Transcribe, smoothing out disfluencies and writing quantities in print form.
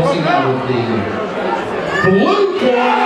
bossing out of the blue corner.